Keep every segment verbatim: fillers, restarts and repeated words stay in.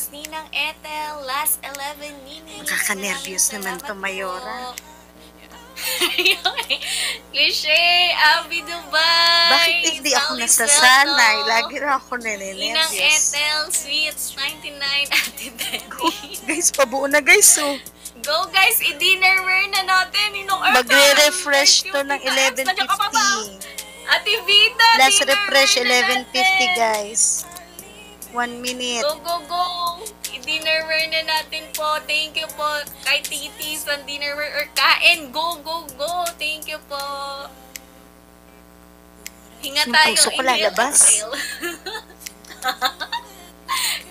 Mas Ninang Ethel, last eleven Nini. Nakaka-nervyos naman to, Mayora. Cliche, Abby Dubai. Bakit hindi ako nasasanay? Lagi na ako nene-nervyos. Ninang Ethel, sweets, ninety-nine, Ate Daddy. Guys, pabuo na guys, oh. Go guys, i-dinnerware na natin. Magre-refresh to ng eleven fifty. Ate Vita, let's refresh eleven fifty guys. One minute. Go, go, go. I-dinnerware na natin po. Thank you po kay Titi sa dinnerware or kain. Go, go, go. Thank you po. Hinga tayo. Yung puso ko lalabas.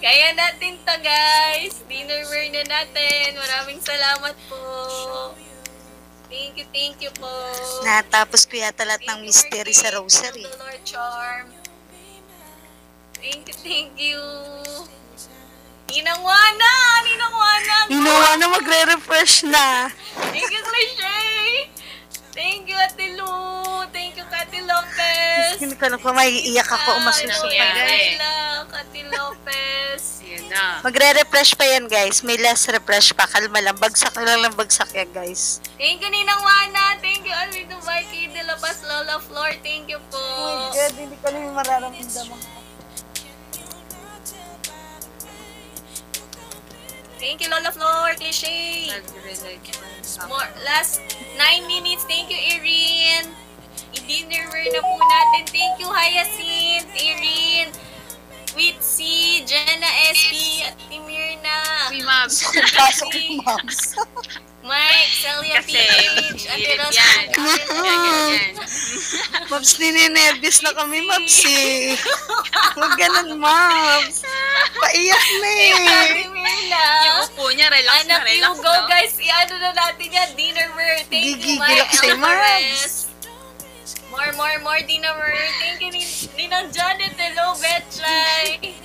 Kaya natin to guys. Dinnerware na natin. Maraming salamat po. Thank you, thank you po. Natapos ko yata lahat ng mystery sa rosary. Thank you, Lord Charm. Thank you, thank you. Ninang Wana! Ninang Wana! Ninang Wana, magre-refresh na. Thank you, Cliche! Thank you, Ate Lou! Thank you, Katy Lopez! Hindi ko na pa maiiyak ako o masusupa, guys. Katy Lopez! Magre-refresh pa yan, guys. May less refresh pa. Kalma lang. Bagsak lang lang bagsak yan, guys. Thank you, Ninang Wana! Thank you, Alvi Dubai, Katy Lopez, Lola Flore. Thank you po! Oh my God, hindi ko lang yung mararamdaman. Thank you, Lola Flore, Cliche. More, last nine minutes. Thank you, Irene. I-dinnerware na po natin. Thank you, Hyacinth, Irene, Witsi, Jenna S P, at Timirna. Uy, Mabs. Pasok yung Mabs. Mike, Celia Page, at Eros. Mabs, nininervis na kami, Mabs eh. Huwag ganun, Mabs. Paiyak na eh. Yung upo niya, relax na, relax na. Go guys, i-ano na natin yan, dinnerware. Thank you, Mike. More, more, more dinnerware. Thank you, Ninang Janet. Hello, Betchlay.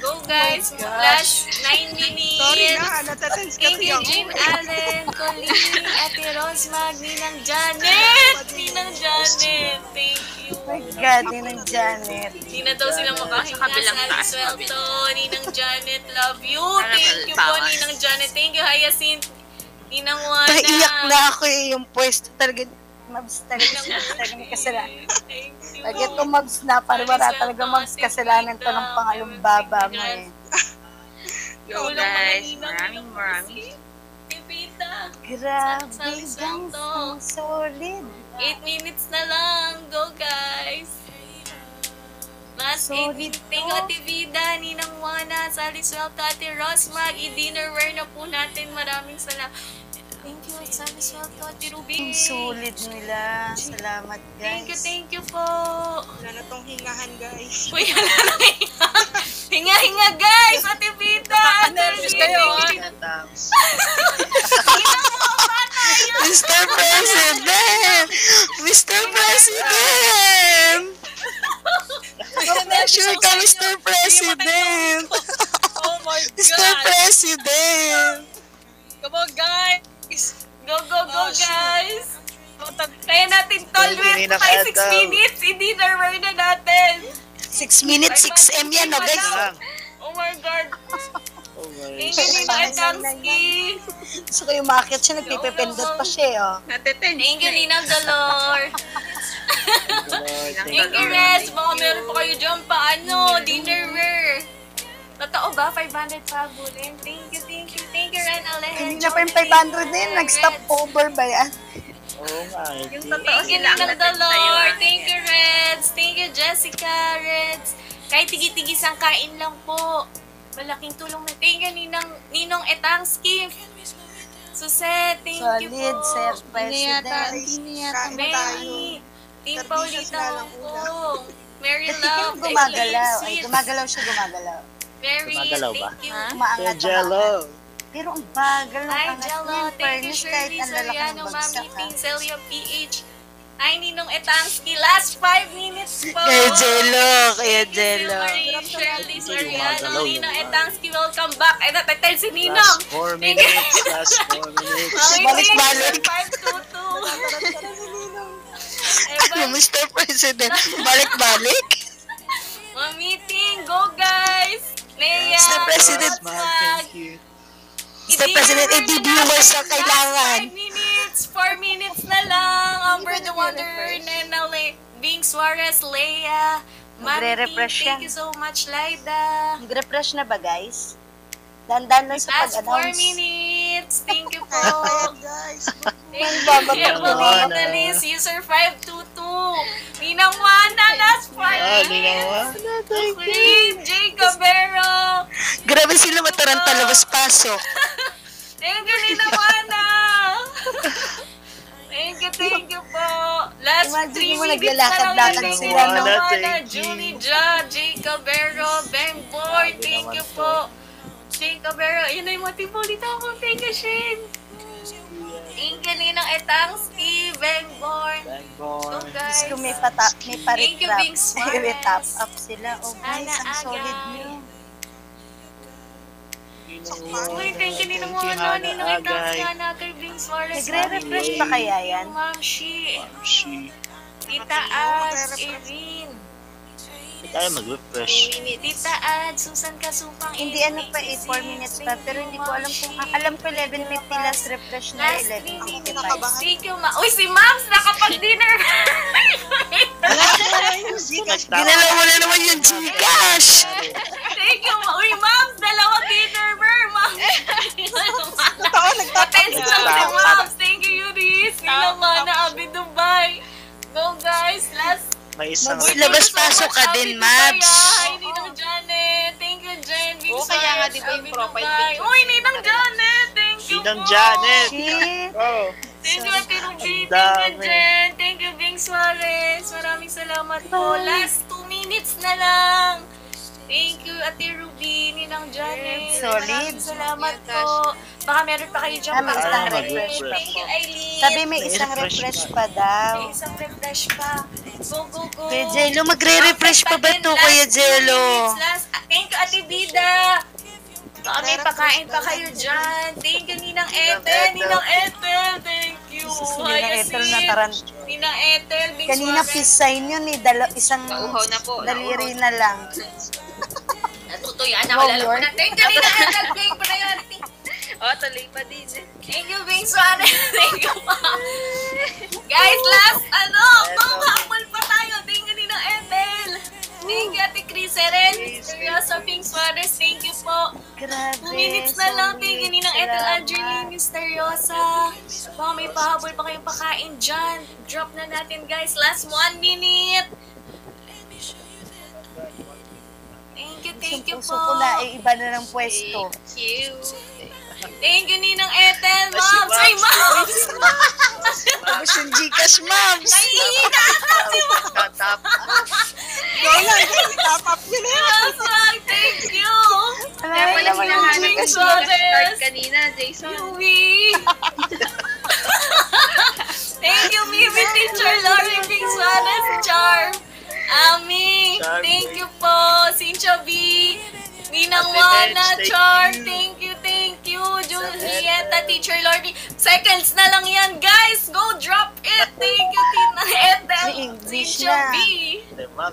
Go guys, last nine minutes. Sorry na, natatens kasi ako. Thank you, Jean Allen, Colleen, Ate Rose Mag, Ninang Janet. Ninang Janet, thank you. Oh my God, Ninang Janet. Hindi na daw sila makahingas. Alice Welto, Ninang Janet, love you. Thank you po, Ninang Janet. Thank you, Hyacinth. Ninang Wana. Paiyak na ako eh, yung pwesto talaga. Mabs talaga, mabs talaga kasalanan. Lagi ito mabs na, para wala talaga mabs kasalanan ito ng pangalumbaba mo eh. Yo guys, maraming maraming. Grabe guys, ang solid. eight minutes na lang. Go, guys. Mas eight minutes. Thank you, Ate Vida, Ninang Wana, Sally Swelto, Ate Rosmag. I-dinnerware na po natin. Maraming salamat. Thank you, Sally Swelto, Ate Ruby. Ang solid nila. Salamat, guys. Thank you, thank you po. Wala na tong hingahan, guys. Uy, wala na hingahan. Hinga-hinga, guys, Ate Vida. Nakaka-nervous kayo, ha? Mister President! Mister President! Sure ka, Mister President! Oh my God! Mister President! Come on, guys! Go, go, go, guys! Kaya natin tolwin by six minutes! I-dinnerware na natin! six minutes, six M yan, no, guys? Oh my God! Thank you, Ninang Damski. Gusto ko yung makakit siya, nagpipipindot pa siya, oh. Thank you, Ninang Dolor. Thank you, Res. Baka meron pa kayo dyan pa, ano, dinnerware. Totoo ba? five hundred pa, Bulin. Thank you, thank you, thank you, Ren Alejandro. Hindi na pa yung five hundred din. Nag-stop over ba yan? Oh my God. Yung totoo sila ang natagtayo. Thank you, Reds. Thank you, Jessica, Reds. Kahit tigi-tigis ang kain lang po. Malaking tulong na. Thank you, Ninang, Ninong Etangski. Suset, thank you po. Solid, Sir President. Kiniyata, Mary. Team Paulita po. Mary Love. Gumagalaw. Ay, gumagalaw siya, gumagalaw. Mary, thank you. Maangat Jello. Pero ang bagal ng pangat niya. Thank you, Shirley Soriano, Mami Pink, Celia P H. Ay, Ninong Etangski, last five minutes po! Kaya Jello! Kaya Jello! Shirley Soriano, Ninong Etangski, welcome back! Ay, natatay si Ninong! Last four minutes! Last four minutes! Balik-balik! five two two! Ano, Mister President? Balik-balik? Mamiting! Go, guys! Mayor, Mister President, thank you. Mister President, i-viewers ang kailangan. five minutes, four minutes na lang. Amber the Wonder, Nena, Bing Suarez, Leia, Mandy, thank you so much, Laida. Nag-refresh na ba, guys? Dandan lang sa pag-announce. Last four minutes. Thank you po. Guys. Thank you. Emily, Nalis, user five two two. Ninang Wana, last four minutes. Queen, J K Cabrero. Grabe sila mataranta, labas pasok. Thank you, Ninang Wana. Thank you, thank you po. Last three minutes na lang yung Ninang Wana, Junie Ja, J K Cabrero, Ben Boy, thank you po. Shane Cabrero, yun na yung motivo dito ako. Thank you, Shane. Thank you, Ninang Etang, Steve, Bangborn. Bangborn. Guys. May pa-retap. May retap-up sila. Oh, guys, ang solid nyo. Uy, thank you, Ninang Wana, Ninang Etang, Sana, Kay Bing Suarez. Nagre-refresh pa kaya yan? Mamshi. Mamshi. Tita As, Erin. Tayo mag-refresh. Tita Ad, Susan Kasupang. Hindi ano pa eh, four minutes pa. Pero hindi ko alam kung, alam ko eleven fifty last refresh na eleven fifty-five. Thank you, ma. Uy, si Mams, nakapag-dinner. Ginalaw mo na naman yung Gcash. Thank you, ma. Uy, Mams, dalawa dinner bar, Mams. Totoo, nagtatapos na si Mams. Thank you, Yudis. Nilamana, Abi Dubai. Go, guys. Last may isang labas-pasok ka din, Mabs. Hi, Ninang Janet. Thank you, Jen. Oo, kaya nga di ba yung profile picture? Uy, Ninang Janet. Thank you po. Ninang Janet. Thank you, Ate Ruby. Thank you, Jen. Thank you, Bing Suarez. Maraming salamat po. Last two minutes na lang. Thank you, Ate Ruby. Ninang Janet. Solid. Maraming salamat po. Baka meron pa kayo dyan. May isang refresh pa po. Sabi may isang refresh pa daw. May isang refresh pa. Go, go, go. Kuya Jello, magre-refresh pa ba ito, Kuya Jello? Thank you, Ate Bida. May pakain pa kayo dyan. Thank you, Ninang Ethel. Ninang Ethel, thank you. Ninang Ethel nataran. Ninang Ethel. Kanina peace sign yun eh. Isang daliri na lang. Natutuyan. Nakalala ko na. Thank you, Ninang Ethel. Thank you, priority. O, tuloy pa din. Thank you, Bing Swan. Thank you, ma. Guys, last, ano, panghamol pa tayo. Thank you, Ninang Ethel. Thank you, Ate Chris Eren. Seryoso, Bing Swan. Thank you po. Grabe. Minutes na lang. Thank you, Ninang Ethel. Angeline, Misteriosa. Baka may pahabol pa kayong pakain dyan. Drop na natin, guys. Last one minute. Thank you, thank you po. Suko na, iba na ng pwesto. Thank you. Thank you, Ninang Ethel, Mams! Ay, Mams! Tapos yung Gcash, Mams! Ay, hinatap si Mams! Tap-up! Lola, tap-up yun eh! Mams, thank you! Kaya pala ko lang Gcash Mams start kanina, Jason. Yui! Thank you, Mimi Teacher, Lori Pink Swan, Charm! Ami, thank you po! Sincho B! Ninang Wana, Charm! Thank you! Julieta, Teacher Lordy. Seconds na lang yan, guys. Go drop it. Thank you, Tina Ethel. Teacher B.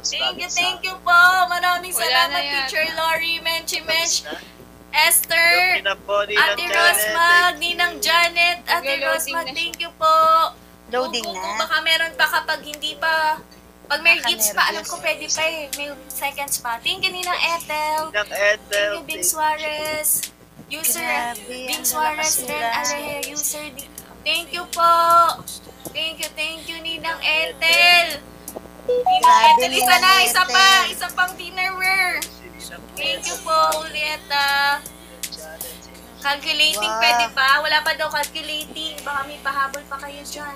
Thank you, thank you po. Maraming salamat, Teacher Lori. Menchi Mench. Esther. Ate Rosmag. Ninang Janet. Ate Rosmag, thank you po. Loading na. Baka meron pa kapag hindi pa. Pag may gifts pa, alam ko pwede pa eh. May seconds pa. Thank you, Ninang Ethel. Thank you, Big Suarez. User Bing Suarez, Red Araya, User D. Thank you po! Thank you, thank you, Ninang Ethel! Ninang Ethel, isa na, isa pa! Isa pang dinnerware! Thank you po, Julieta! Calculating pwede pa? Wala pa daw calculating. Baka may pahabol pa kayo dyan.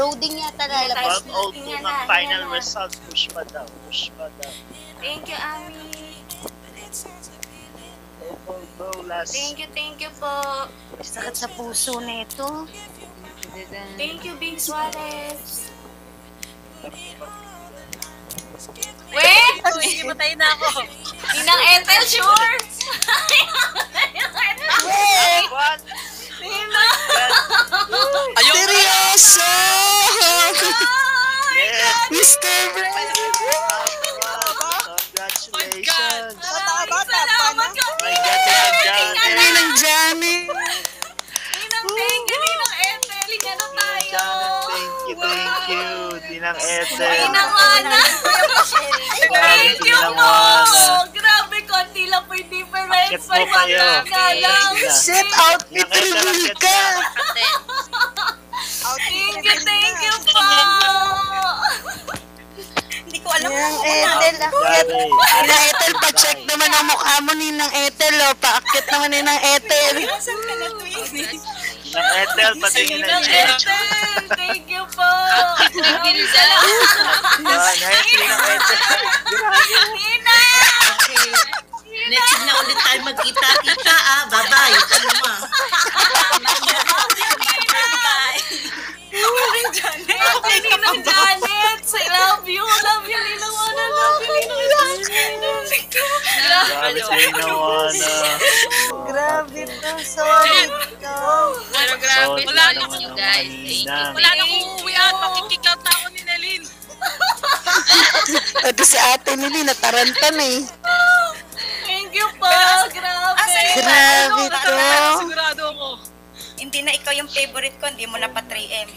Loading yata na. Loading nga na. Final results, push pa daw. Push pa daw. Thank you, Ami! Thank you, thank you po. Sakit sa puso na ito. Thank you, Bing Suarez. Wait! Ibatay na ako. Ninang Ethel, sure! Wait! Ninang! Seryoso! Mister Brad! Congratulations! Maraming salamat! Ninang Ethel. Ninang Wana. Thank you po. Grabe, konti lang po yung difference. May magkagalang. Set out ni Trilica. Thank you, thank you po. Hindi ko alam kung Ethel. Ninang Ethel, pa-check naman ang mukha mo, Ninang Ethel. Paakit naman, Ninang Ethel. Saan ka na tuwing? Ninang Ethel, patingin na siya. Thank you po. Thank you sa'yo. Ninang Ethel. Ninang! Next na ulit tayo magkita-kita ah. Bye-bye. Kalma. Bye-bye. Ninang Janet. Ninang Janet. I love you. Love you, Ninang Wana. Love you, Ninang Janet. Grabe sa Ninang Wana. Grabe na. Sorry. Pero grabe, wala na akong you guys. Wala na akong uuwi at makikikap na ako ni Nelin. Ito si ate Nelin, nataranta na eh. Thank you po, grabe. Grabe to. Sigurado ako. Hindi na ikaw yung favorite ko, hindi mo na pa three M.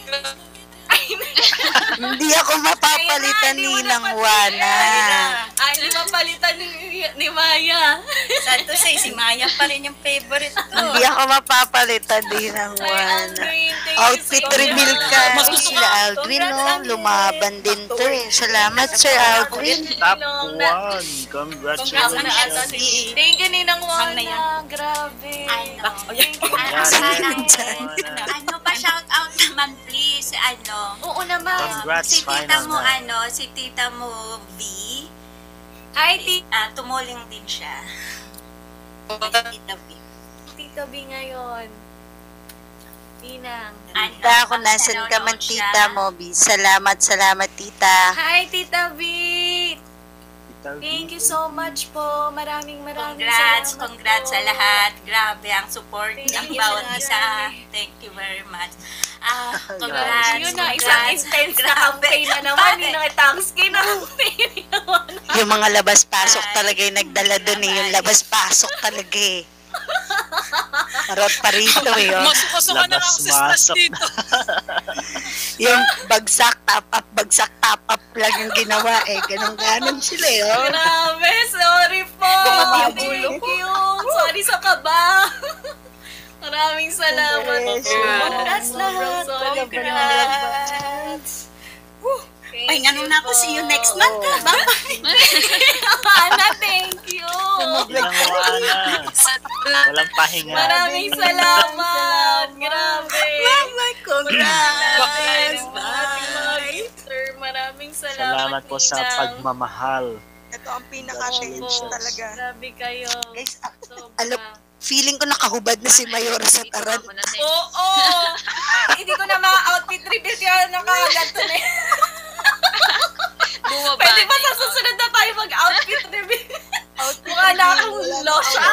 Hindi ako mapapalitan ni Ninang Wana. Ay, hindi mapapalitan ni Maya. Sad to say, si Maya pa rin yung favorite ko. Hindi ako mapapalitan ni Ninang Wana. Outfit reveal ka. Sila Aldrin, no? Lumaban din to eh. Salamat, Sir Aldrin. Top one. Congratulations. Thank you, Ninang Wana. Grabe. Ano pa, shout out naman, please. Ano? Oo naman. Congrats, si tita mo, man. ano, si tita mo, V. Ay, tita. Uh, tumuling din siya. Tita V. Tita V ngayon. Ninang. Tita, ano, kung nasan ka man, tita siya. mo, V. Salamat, salamat, tita. Hi, tita V. Tita V. Thank you so much po. Maraming maraming congrats, salamat Congrats, congrats sa lahat. Grabe ang support ng bawat isa. Thank you very much. Ah, congrats. Yun na, isang intense na campaign na naman. Yung nangitangski na campaign naman. Yung mga labas-pasok talaga yung nagdala doon eh. Yung labas-pasok talaga eh. Marot pa rito eh. Masukosukan na ang sisters dito. Yung bagsak-tap-up, bagsak-tap-up lang yung ginawa eh. Ganun-ganun sila eh. Grabe, sorry po. Thank you. Sorry sa kaba. Maraming salamat po. Congrats lahat. Congrats. Pahinga nung na ako. See you next month. Bye-bye. Ana, thank you. Walang pahinga. Maraming salamat. Grabe. Bye-bye. Congrats. Bye. Sir, maraming salamat. Salamat po sa pagmamahal. Ito ang pinaka-change talaga. Grabe kayo. Guys, alok. Feeling ko nakahubad na si Mayora sa taran. Oo! Hindi ko na ma-outfit reveal kaya nakaganto na yun. Pwede ba sa susunod na tayo mag-outfit reveal? Mukha na akong losya.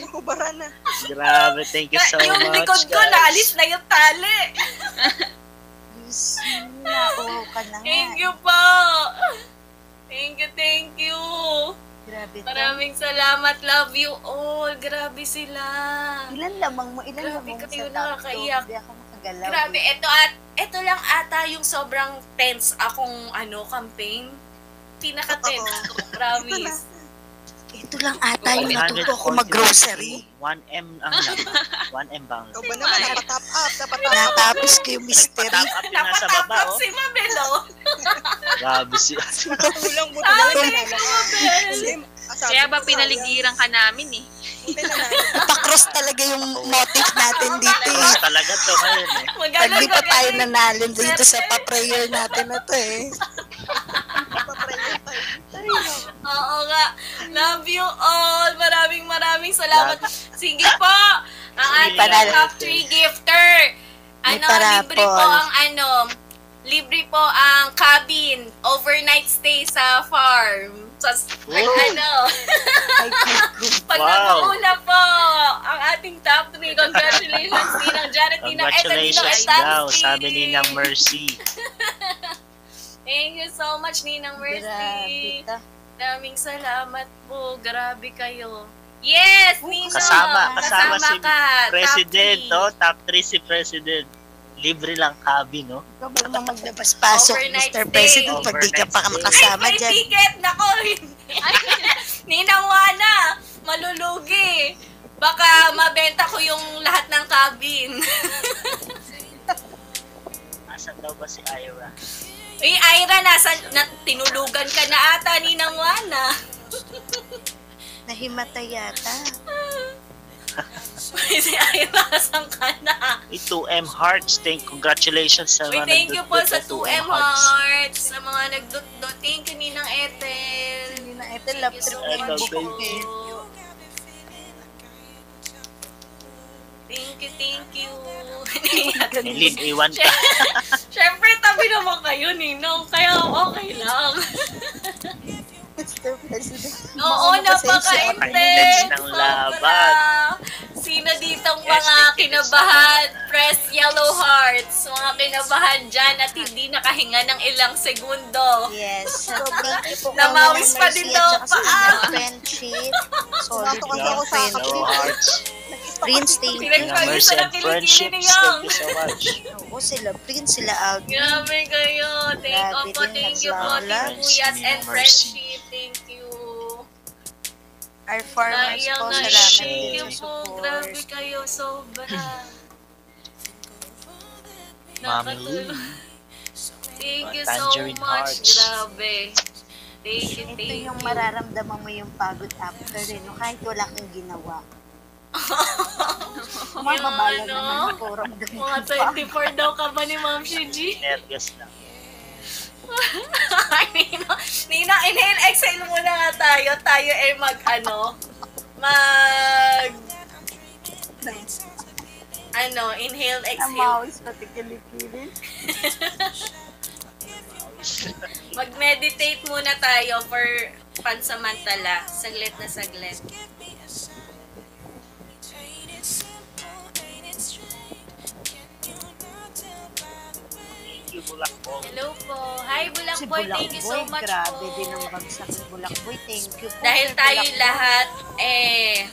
Nakubaran na. Grabe, thank you so much guys. Yung likod ko, naalis na yung tali. Oo, ka na nga. Thank you po. Thank you, thank you. Grabe. Maraming salamat. Love you all. Grabe sila. Ilan lamang mo? Ilan lamang sa tao? Hindi ako makagalaw. Grabe. Ito, at, ito lang ata yung sobrang tense akong ano, campaign. Pinaka-tense ko. Promise. Ito lang ata yung natuto ko mag-grocery. one M ang lang. one M bang lang. Ito naman? Napatap up. Natapos ko yung mystery. Napatap up si Mabelo. Grabe siya. Kaya ba pinaligiran ka namin eh. Pakros talaga yung motif natin dito eh. Pakros talaga to ngayon eh. Pag di pa tayo nanalin dito sa paprayer natin na to eh. Paprayer tayo. Oo nga. Love you all. Maraming maraming salamat. Sige po. Ang ating top three gifter. Ano, libre po ang ano. Libre po ang cabin, overnight stay sa farm. Sa, ay, ano? Pag nag-uula po, ang ating top three. Congratulations, Ninang Janet, Ninang Ethel, Ninang Ethel. Sabi ni Ninang Mercy. Thank you so much, Ninang Mercy. Maraming salamat po. Grabe kayo. Yes, Ninang. Kasama, kasama, kasama si ka. President. Top three si President. libre lang cabin, no? Ikaw ba naman magdabas-pasok, Mister President, pag di ka pa makasama dyan? Ay, may ticket! Nako! Ninang Wana! Malulugi! Baka mabenta ko yung lahat ng cabin. Asan daw ba si Ira? Eh, Ira, nasan? Na, tinulugan ka na ata, Ninang Wana. Nahimatay yata. Si Ira, nasan ka na? Hey, two M Hearts, thank congratulations sa mga nagdut-dut. Thank you po sa two M Hearts, sa mga nagdut-dut. Thank you, Ninang Ethel. Ninang Ethel, love to you. Thank you, thank you. Nilid, iwan ka. Siyempre, tabi naman kayo, Ninong. Kaya okay lang. Oo, napaka-intense. Sino ditong mga kinabahan? Press yellow hearts. Mga kinabahan dyan at hindi nakahinga ng ilang segundo. Yes. Namawis pa din daw pa. Sorry, yellow hearts. Prince, thank you. Mercy and friendships, thank you so much. Oo, sila Prince, sila Alvin. Grabe kayo. Thank you po, thank you po. Kuyas and friendship, thank you. Our farmers po, salamat. Thank you po, grabe kayo. Sobra. Nakatulog. Thank you so much. Grabe. Thank you, thank you. Ito yung mararamdaman mo yung pagod after, no? Kahit wala kang ginawa. Mababalag naman po ramdamin ko. Mga twenty-four daw ka ba ni Ma'am Shiji? Nervous na. Nina, inhale, exhale muna nga tayo. Tayo ay mag ano, mag ano, inhale, exhale. Amawis pati kilikilin. Mag-meditate muna tayo for pansamantala. Saglit na saglit. Bulang Boy. Hello po. Hi, Bulang si Boy. Bulang thank you so Boy, much grabe po. Grabe din ang bagsak ni Bulang Boy. Thank you po. Dahil tayo lahat, eh...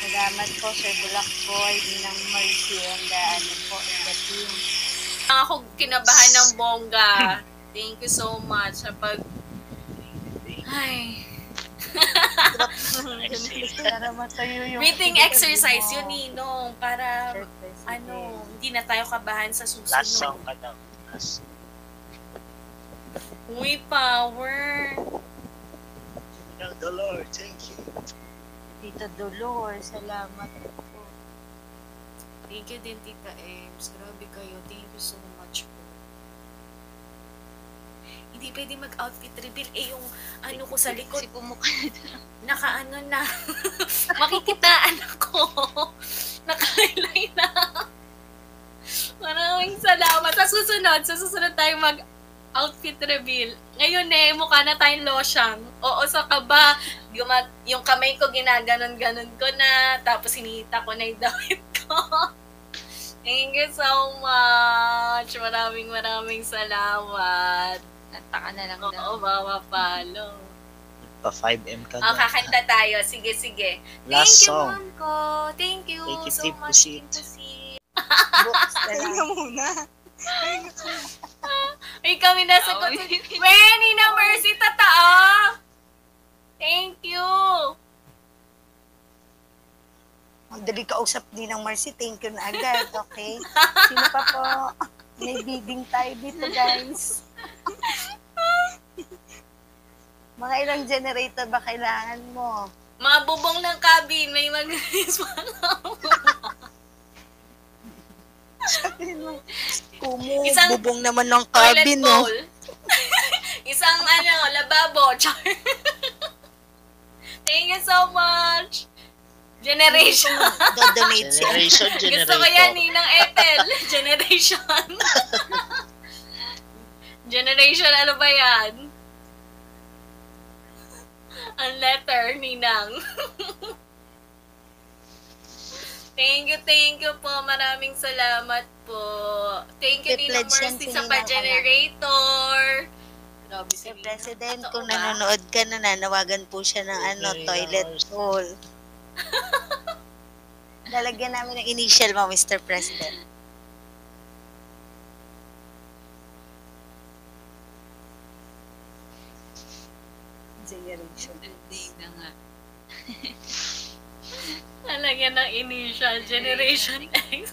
Salamat po, Sir Bulang Boy. Ninang Mercy and the, ano po, and the team. Ako kinabahan ng bongga. Thank you so much. Sa pag... Ay... Breathing exercise yun, Ninong, para ano, hindi na tayo kabahan sa susunod. Last song ka daw. We power. Tita Dolor, thank you. Tita Dolor, salamat po. Thank you din, Tita Ems. Grabe kayo. Thank you so much po. Hindi pwede mag-outfit reveal. Eh, yung ano ko sa likod. Si pumukha na. Naka-ano na. Makikitaan ako. Nakalaylay na. Maraming salamat. Sa susunod, sa susunod tayo mag-outfit reveal. Ngayon eh, mukha na tayong losyang. Oo, sa kaba. Yung kamay ko ginaganon-ganon ko na. Tapos hinihita ko na yung damit ko. Thank you so much. Maraming maraming salamat. Kanta ka na lang daw. Oo, mawapalo. Pa five M ka na. Oh, kakanta tayo. Sige, sige. Last song. Thank you, Monko. Thank you so much, Tim Pusit. Kaya na muna. Ay, kami nasa ko. When, Ninang Mercy, tatao. Thank you. Magdali kausap din ng Marcy. Thank you na agad, okay? Sino pa po? May bidding tayo dito, guys. Mga ilang generator ba kailangan mo? Mga bubong ng cabin. May mag-respond ako. Kumu, isang bubong naman ng cabin, no? Isang ano, lababo. Thank you so much. Generation. Donate siya. Generation, generation. Gusto ko yan, Ninang Ethel. Generation. Generation, ano ba yan? Ang letter, Ninang. Thank you, thank you po. Maraming salamat po. Thank you, Ninang Mercy, sa pa-generator. Sir President, kung nanonood ka, nananawagan po siya ng ano, toilet bowl. Lalagyan namin ng initial mo, Mister President. Generation. Hindi na nga. Lalagyan ng initial, Generation X.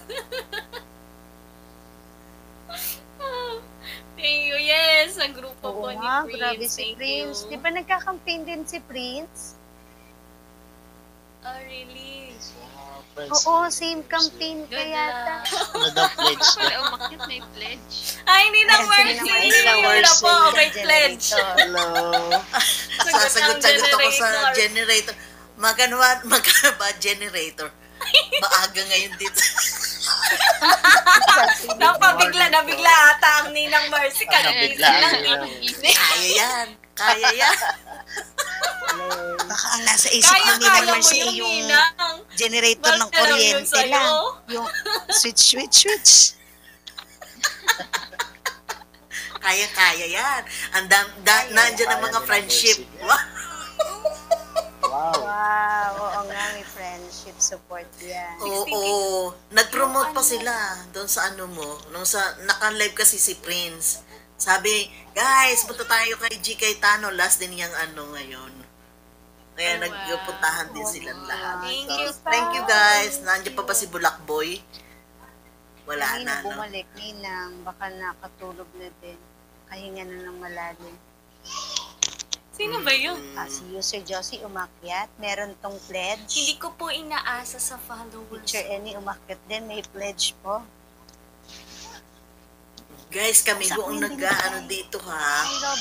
Thank you. Yes, ang grupo oo po ni Prince. Oo, grabe si Prince. Di ba nagka-campaign din si Prince? Oh, really? Oo, same campaign kaya. Another pledge. Wala, umakit may pledge. Ay, Ninang Mercy! Wala po, may pledge. Hello. Sasagot-sagot ako sa generator. Magkano ba generator? Maaga ngayon dito. Napabigla, nabigla ata ang Ninang Mercy. Kagigil lang. Kaya yan. Kaya yan. Baka ang nasa isip ng Ninang Mercy yung generator ng kuryente lang. Yung switch, switch, switch. Kaya-kaya yan. Nandiyan ang mga friendship. Wow. Wow. Oo nga, may friendship support yan. Oo. Oo. Nag-promote pa sila doon sa ano mo. Nung sa, naka-live kasi si Prince. Sabi, guys, punta tayo kay G K Tano. Last din niyang ano ngayon. Kaya oh, nagpuntahan wow. din sila oh, lahat. Thank so, you, thank you guys. Nandiyan pa pa si Bulang Boy. Wala Ay, na, no? Bumalik, Ninang. Baka nakatulog na din. Kahinga na ng malalim. Sino ba yun? Ah, si User Josie umakyat. Meron tong pledge. Hindi ko po inaasa sa followers. Teacher Emmy umakyat din. May pledge po. Guys, kami buong nag-ano dito ha.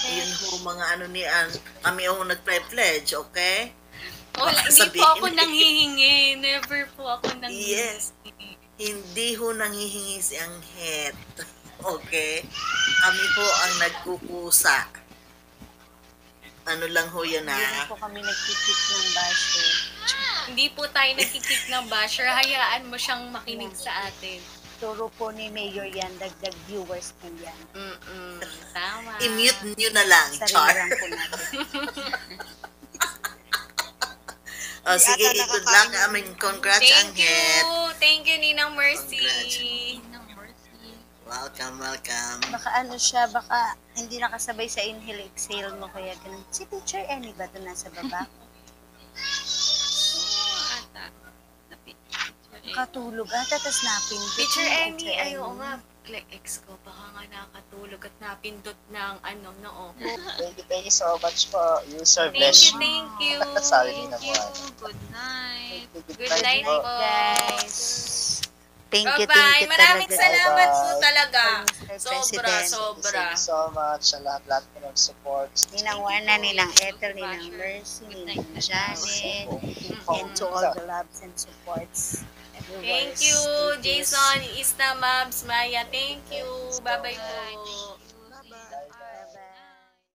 Yun ho, mga ano ni Ann. Kami ho nag-pledge, okay? Wala, hindi po ako nanghihingi. Never po ako nanghihingi. Yes. Hindi ho nanghihingi si Anghet. Okay? Kami po ang nagkukusa. Ano lang ho yan ha? Hindi po kami nagkikik ng basher. Hindi po tayo nagkikik ng basher. Hayaan mo siyang makinig sa atin. Turo po ni Mayor yan, dagdag viewers po yan. Mm-mm. Tama. I-mute nyo na lang, Char. Sarang po natin. Oh, sige, good luck. I mean, congrats, Anghet. Thank you. Thank you, Ninang Mercy. Ninang Mercy. Welcome, welcome. Baka ano siya, baka hindi nakasabay sa inhale, exhale mo. Kaya ganun, si Teacher Emmy ba ito nasa baba? Katulog ata, tas napindot. Teacher Emmy, ayo nga, click-ex ko, baka nga nakatulog at napindot ng ano, noo. Thank you, thank you so much for user bless. Thank you, thank you. Thank you, good night. Good night po, guys. Thank you, thank you talaga. Maraming salamat po talaga. Sobra, sobra. Thank you so much sa lahat-lahat ko ng support. Ninang Wana, Ninang Ethel, Ninang Mercy, Ninang Janet, and to all the loves and supports. Thank you, Jason, Ista, Mabs, Maya. Thank you. Bye-bye po.